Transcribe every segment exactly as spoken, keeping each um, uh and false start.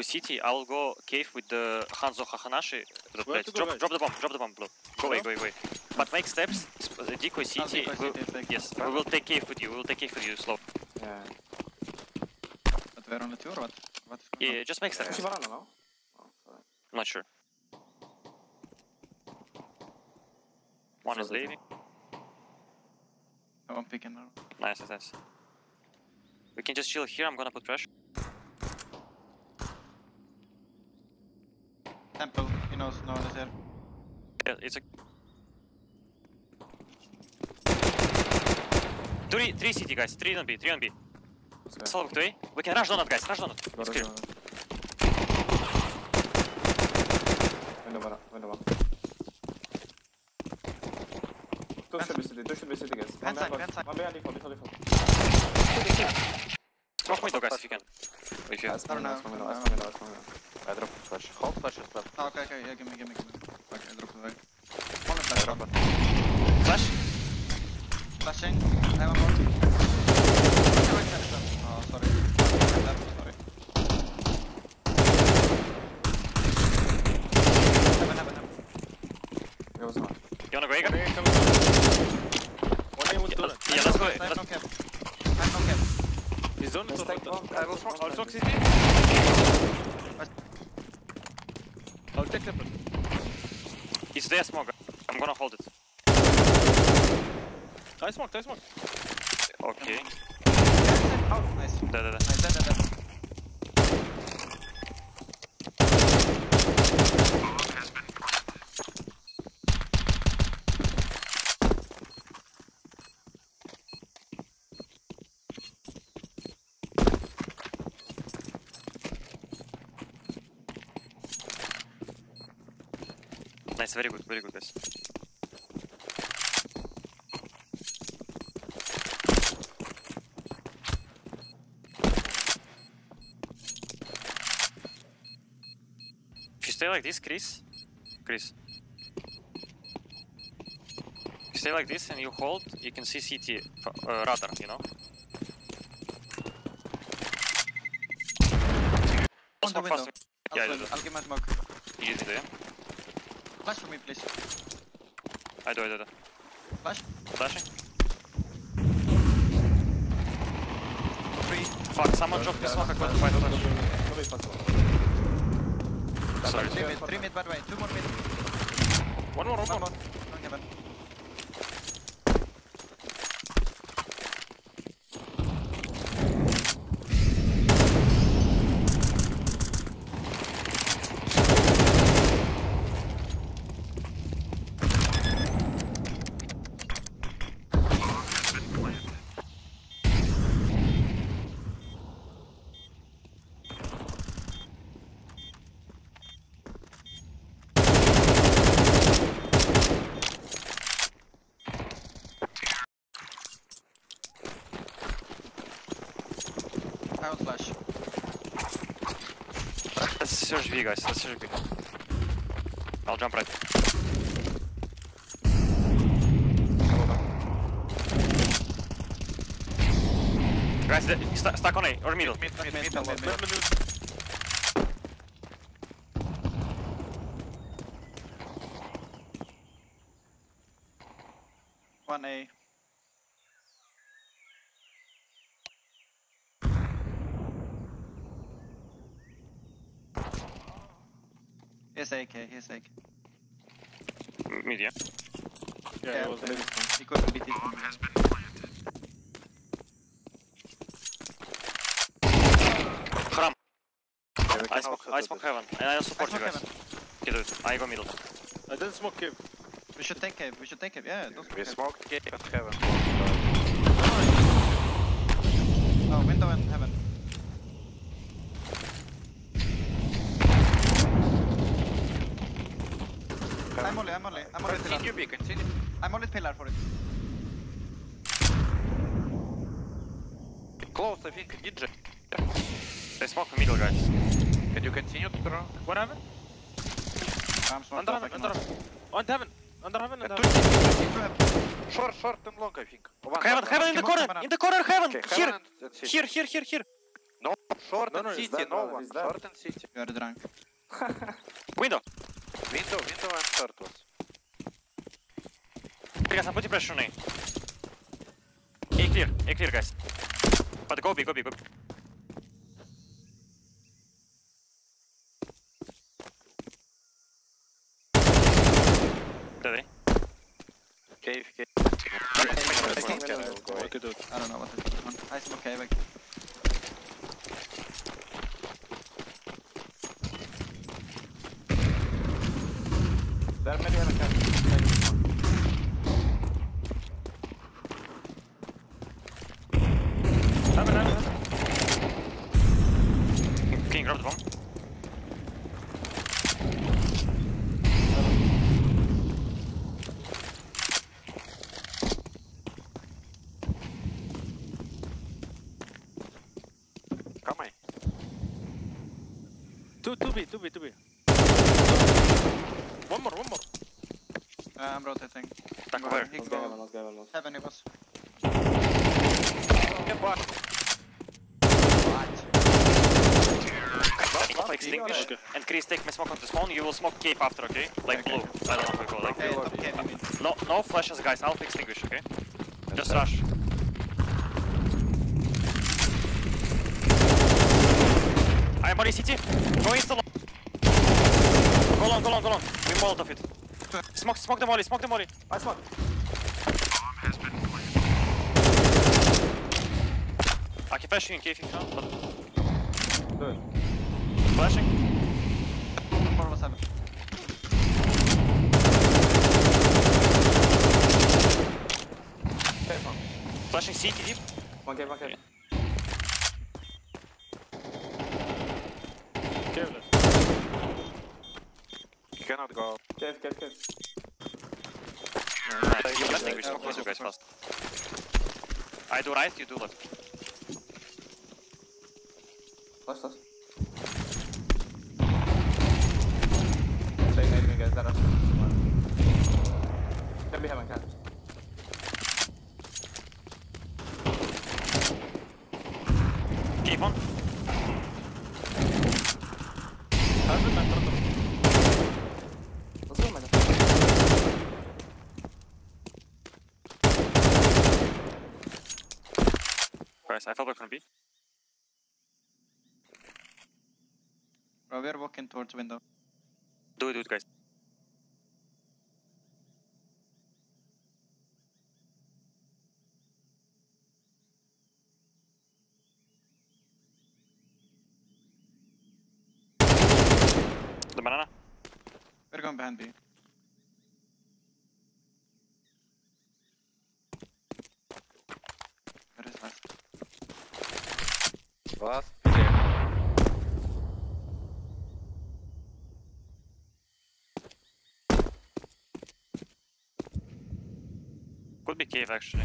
Baku City. I'll go cave with the Hanzo Hahanashi. Drop, drop the bomb, drop the bomb, Blue. Go away, go away. But make steps, the Decoy City. We'll, yes, we will take cave with you, we will take cave with you, Slope. Yeah. But we're on the tour, what? What is going on? Yeah, just make steps. I'm not sure. One is leaving. Oh, I'm picking now. Nice, nice, nice. We can just chill here, I'm gonna put pressure. Temple, he knows no one is here. Yeah, it's a... Three, three city guys, three on B, three on B. Solve to A. We can rush donut guys, rush donut. It's clear. Window one, window one. Two should be city, two should be city guys. Hand side, hand side. One behind default, default, default. Drop window guys if you can. If you have. No, no, no, no, no. I dropped flash. Hold flash is left. Oh, okay, okay, yeah, give me, give me, give me. Okay, I dropped it away. One is left, drop it. Flash? Flashing. I have one more. Oh, sorry. Left, sorry. Heaven, heaven, heaven. It was not. You wanna break up? One aim with two. Yeah, let's go. I have no cap. I have no cap. He's done. I will shock. I'll shock C T. I'll take the bullet. It's their smoke. I'm gonna hold it. I smoked, I smoked. Okay. Out, nice. Da, da, da. Nice, da, da, da. Nice, very good, very good guys. If you stay like this, Chris, Chris. If you stay like this and you hold, you can see C T uh, radar, you know. On the window. Yeah, I'll, I'll give my smoke. You do it. Flash for me, please. I do, I do, I do. Flash? Flashing. Three. Fuck, someone dropped the smoke, I couldn't find flash. Sorry. Three mid, three mid, by the way. Two more mid. One more, one more. One more. Let's search B guys, let's search B. I'll jump right. Guys, st stuck on A, or middle. Mid, mid, mid, mid, mid, mid, mid. One A. Here's A K, here's A K. Mid, yeah? Yeah, yeah, it was mid. He couldn't beat it. Bomb has been planted. Haram! Yeah, I smoke, I smoke heaven, and I'll support I you guys. Okay, do it. I go middle. I didn't smoke cave. We should take cave, we should take cave, yeah. Don't smoke we cave. Smoked cave at heaven. Oh, window and heaven. I'm only, I'm only, I'm only pillar. Be, I'm only pillar for it. Close, I think, D J. Yeah. They smoke the middle, guys. Can you continue to run? What happened? I'm smoking. Under heaven, under heaven. Under heaven, under heaven, under heaven. Short, short and long, I think. One, heaven, one, heaven one. In the corner, in the corner, heaven! Okay, here, heaven here, here, here, here. No, short no, no, and city, that, no one. Short and city. You are drunk. Window. Window, window and short was. Hey guys, I'm putting pressure on A. A clear, A clear guys. But go B, go B, go B. Did they? Cave, cave. What to do? I don't know what to do. I smoke cave. There are many other guys. King, grab the bomb. Come on. Two, two B, two B, two B. One more, one more. Uh, I'm rotating. Back over. Heaven, it was. Get back. Extinguish okay. And Chris, take my smoke on the spawn. You will smoke cape after, okay? Like okay. Blue. I don't know if I go like okay, okay. Uh, no, no flashes, guys. I'll extinguish, okay? That's just rush. I'm on E C T. Go insta long. Go long, go long, go long. We molotov it. Smoke, smoke the molly, smoke the molly. I smoke. I can flash you in cave if you want, but. Good. Flashing. four seven. Okay, flashing C T deep. One game, one game. Cave left. You cannot go. Cave, cave, cave. Right, I think we smoke those guys fast. I do right, you do left. Flash, flash. Guys, that can we have a cat? Keep on. Guys, I felt like gonna be. Well, we are walking towards the window. Do it, do it, guys. The banana. We're going behind B. Where is last? Last? Yeah. Could be cave actually.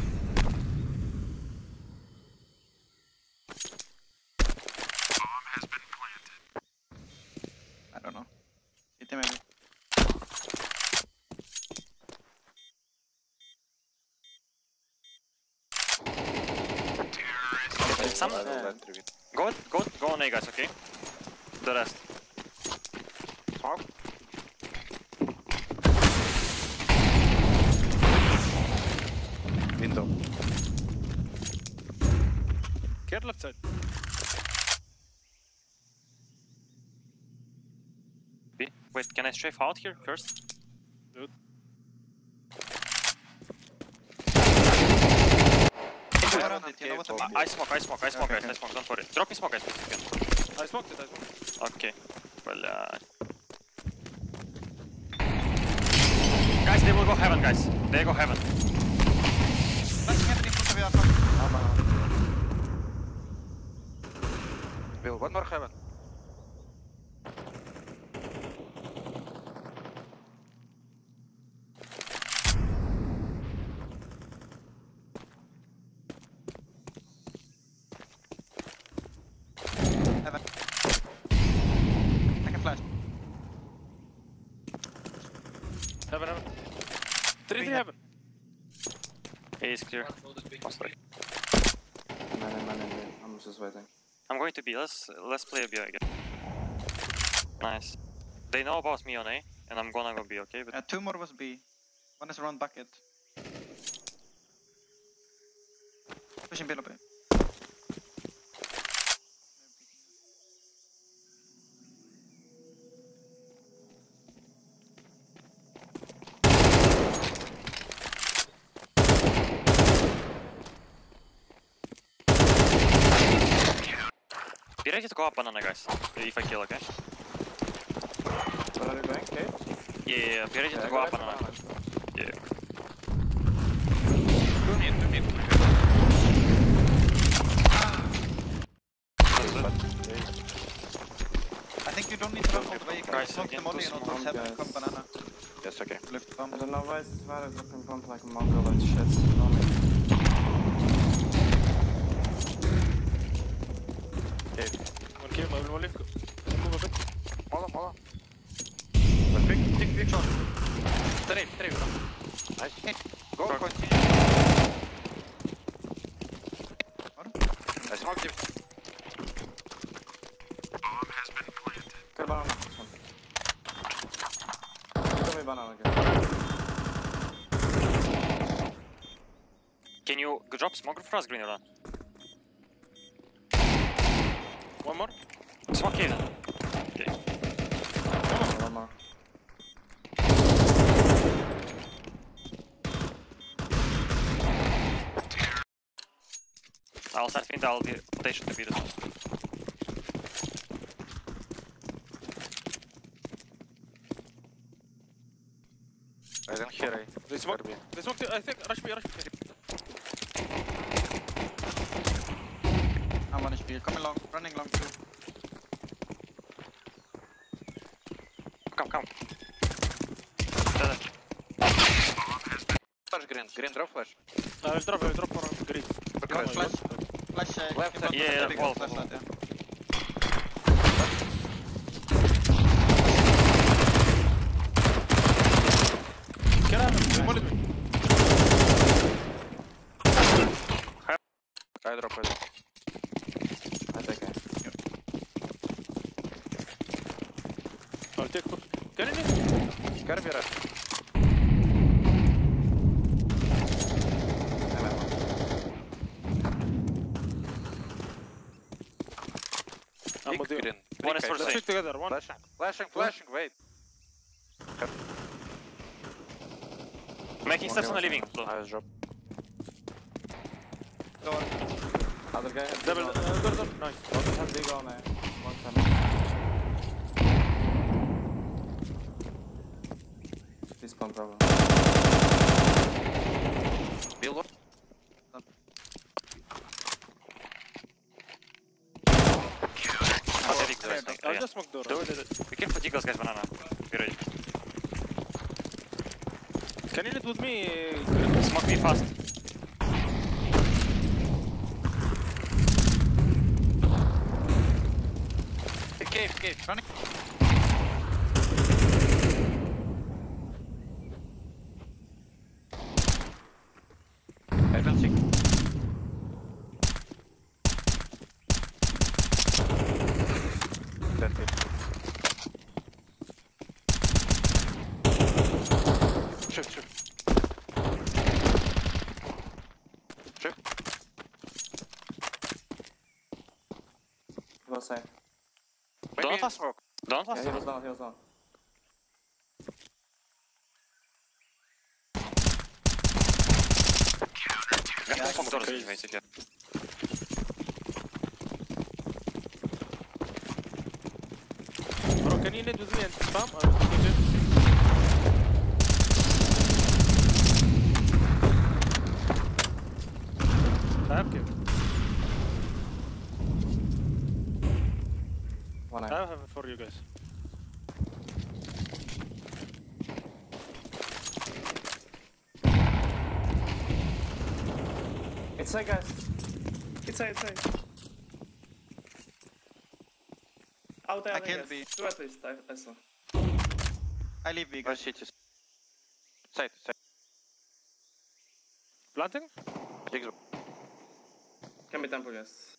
Some? Yeah. Go, go, go on A guys, okay? The rest. Smoke. Window. Care left side. B. Wait, can I strafe out here first? Dude. You know I, I smoke, I smoke, I smoke, okay, guys, okay. I smoke, don't worry. Drop me smoke, guys, please. Again. I smoked it, I smoked it. Okay. Well, uh... guys, they will go heaven, guys. They go heaven. Will, one more heaven. Heaven, heaven. three three heaven. A is clear. One, two, three, three. I'm just waiting. I'm going to B. Let's let's play a B, I guess. Nice. They know about me on A, and I'm gonna go B, okay? But uh, two more was B. One is around bucket. Pushing B a little bit. Be ready to go up banana, guys, if I kill, okay? What are you going, Kate? Yeah, yeah, yeah, be ready yeah, to go up banana. banana. Yeah. Two mid, two mid. I think you don't need to run all the way, you can smoke them only and also have come banana. Yes, okay. Left bomb. I don't know why this water is looking bomb like a mongrel and shit. No, man. Okay, I will move left. Move a bit. Hold on, hold on. Perfect. Take big shot. Trade, trade. Nice. Go, go, continue. I smoked him. Bomb has been planted. Get banana. Give me banana again. Can you drop smoker for us, Greener? One more. Smoke here. Okay. One more. I'll start feint, I'll be rotation to be this one. I don't hear it. They smoked. They smoked. I think rush me, rush me. I'm on H P, coming long, running long too. Come, come. Flash green, green drop flash. I will drop, I will drop for green. Flash, flash, flash. Uh, left side, yeah, yeah, wall, flash wall. Side, yeah. Get out of here, molly me. I drop it. I'll take hook. Can you need? Gotta be right. I'm with you. One is for safe. Shoot together, one. Flashing, flashing, flashing, wait. Cut. Making steps on the living. I was dropped. Door. Other guy. Double, uh, door, door. Nice. One time they go, man. One time. This pump, bravo. Build up. I'll just smoke door. We can fatigue those guys, banana. Be ready. Can you lead with me? Smoke me fast. Cave, cave, running. Shift, shift. Shift. He was safe. Don't fast smoke. Don't fast smoke. Yeah, he was down, he was down. Yeah, I can do it. Bro, can you lead with me and spam? Or is it? I have cave. One I have it for you guys. It's side, guys. It's side, it's side. Out, I, I can't guess. Be. Two at least, I, I saw. I leave B, guys. Side, side. Planting? Big group. Can be temple, yes.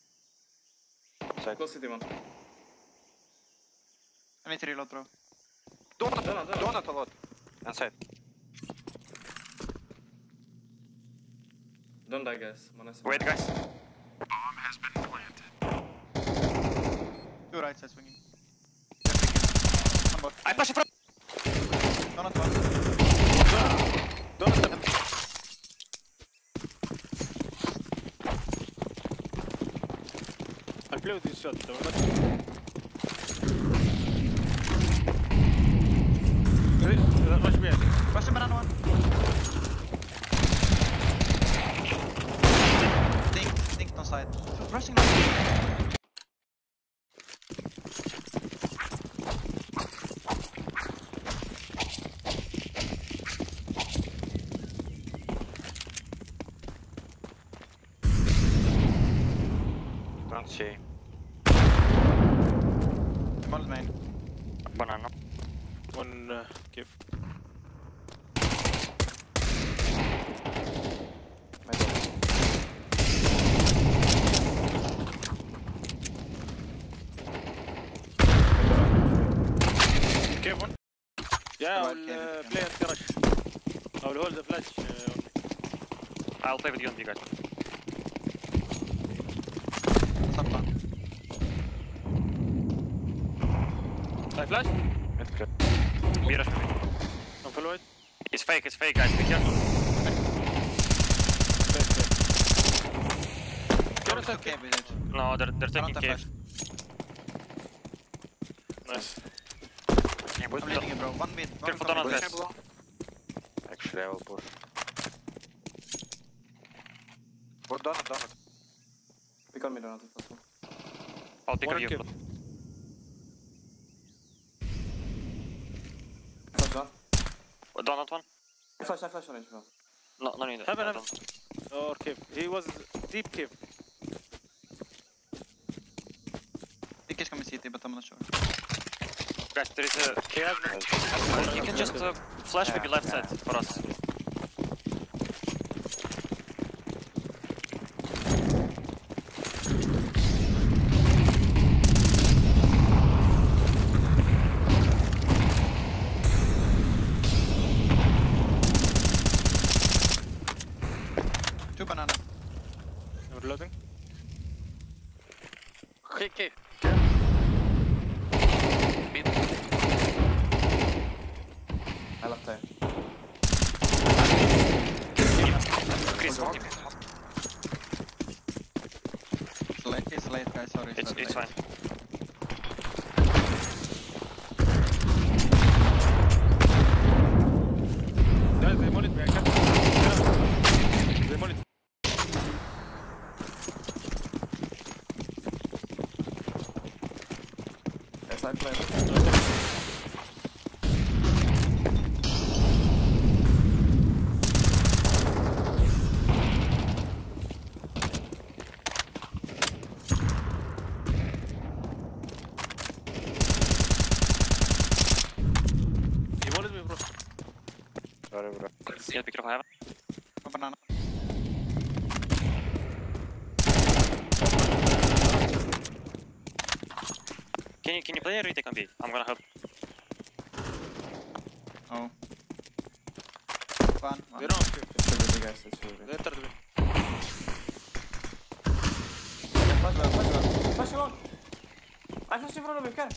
side. Close city one. I need to reload, bro. Donut, donut, donut, donut a lot. Inside. Don't die, guys. Wait, guys. Bomb has been planted. Two right side swinging. I push it from. Donut one. Donut. Donut. Donut. I blew this shot, donut. Watch me, I think. Watch him, another one. Think, think, no side. Rushing no side. Don't see. One is main. Banana. One uh, give. Yeah, I'll uh, play at garage. I will hold the flash. Uh, I'll play with you on the guys. I flash? It's good. Be rushing me. Don't follow it. It's fake, it's fake, guys. Be careful. They're not okay with it. No, they're, they're taking cave. Nice. I'm leading it, bro. One mid. Careful, don't attack. Actually, I will push. What donut, donut? Pick on me, donut, if possible. I'll pick on you. Flash one. Donut one? I flash, I flash orange, bro. No, no need. Heaven, heaven. Or cave. He was deep cave. I think he's coming C T, but I'm not sure. Guys, there is a cave. You can just uh, flash maybe left side for us. Two banana. Overloading. Okay, okay. I left there. Chris, one minute. It's late, it's late, guys. Sorry. It's, it's, it's fine. Guys, they mollied me. I can't. They mollied me. Yes, I played. Yeah, be careful, I have a banana. Can you, can you play a retake on B? I'm gonna help. Oh. Fun. We're on. It's guys, it's Later to be. Flash one, flash one. Flash one. I flashed in front of him, care.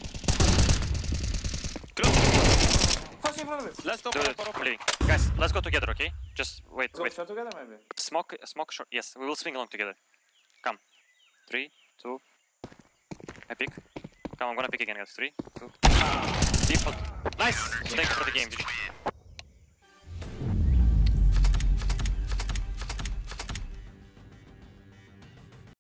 Flash in front of him. Let's go. I'm leaving. Guys, let's go together, okay? Just wait, let's wait. Go together, maybe? Smoke, smoke short. Yes, we will swing along together. Come. Three, two. I pick. Come, I'm gonna pick again, guys. Three, two. Default. Nice! Thanks for the game, dude.